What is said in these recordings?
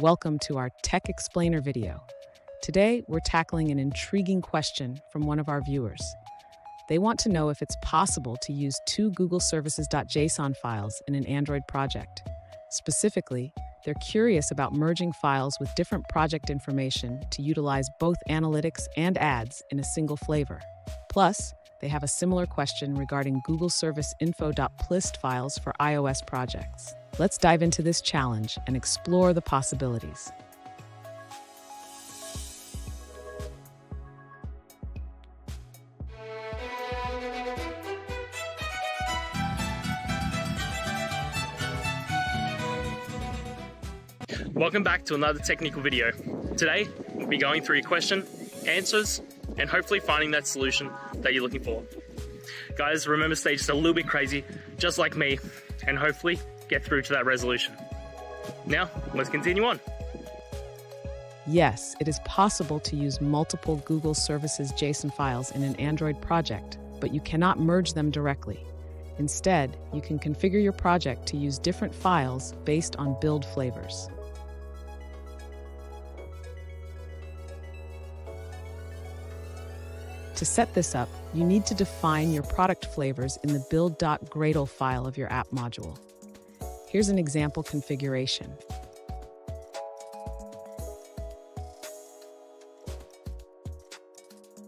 Welcome to our Tech Explainer video. Today, we're tackling an intriguing question from one of our viewers. They want to know if it's possible to use two google-services.json files in an Android project. Specifically, they're curious about merging files with different project information to utilize both analytics and ads in a single flavor. Plus, they have a similar question regarding GoogleService-Info.plist files for iOS projects. Let's dive into this challenge and explore the possibilities. Welcome back to another technical video. Today, we'll be going through your question, answers, and hopefully finding that solution that you're looking for. Guys, remember, stay just a little bit crazy, just like me, and hopefully get through to that resolution. Now, let's continue on. Yes, it is possible to use multiple Google Services JSON files in an Android project, but you cannot merge them directly. Instead, you can configure your project to use different files based on build flavors. To set this up, you need to define your product flavors in the build.gradle file of your app module. Here's an example configuration.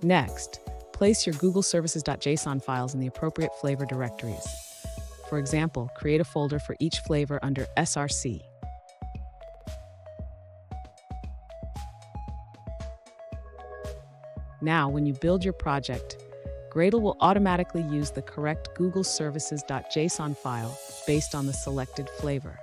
Next, place your google-services.json files in the appropriate flavor directories. For example, create a folder for each flavor under SRC. Now, when you build your project, Gradle will automatically use the correct google-services.json file based on the selected flavor.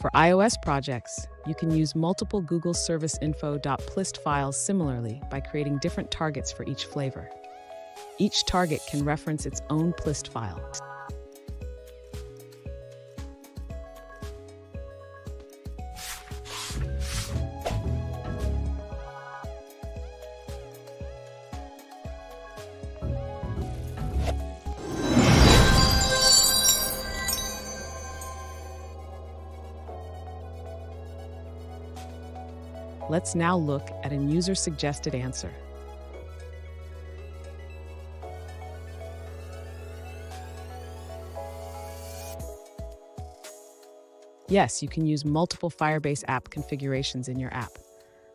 For iOS projects, you can use multiple google-service-info.plist files similarly by creating different targets for each flavor. Each target can reference its own plist file. Let's now look at a user-suggested answer. Yes, you can use multiple Firebase app configurations in your app.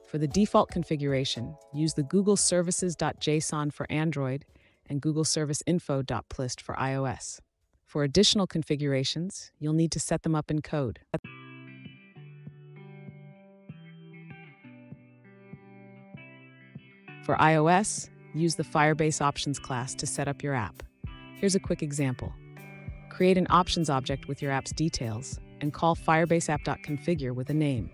For the default configuration, use the google-services.json for Android and google-service-info.plist for iOS. For additional configurations, you'll need to set them up in code. For iOS, use the FirebaseOptions class to set up your app. Here's a quick example. Create an options object with your app's details and call firebaseapp.configure with a name.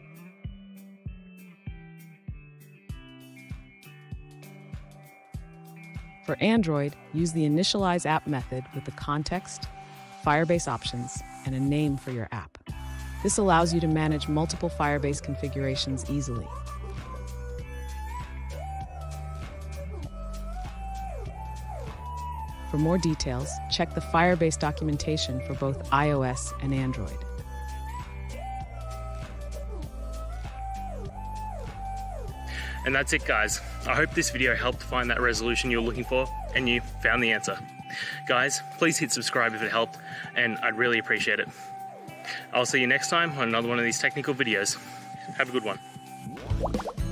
For Android, use the initializeApp method with the context, FirebaseOptions, and a name for your app. This allows you to manage multiple Firebase configurations easily. For more details, check the Firebase documentation for both iOS and Android. And that's it, guys. I hope this video helped find that resolution you're looking for and you found the answer. Guys, please hit subscribe if it helped, and I'd really appreciate it. I'll see you next time on another one of these technical videos. Have a good one.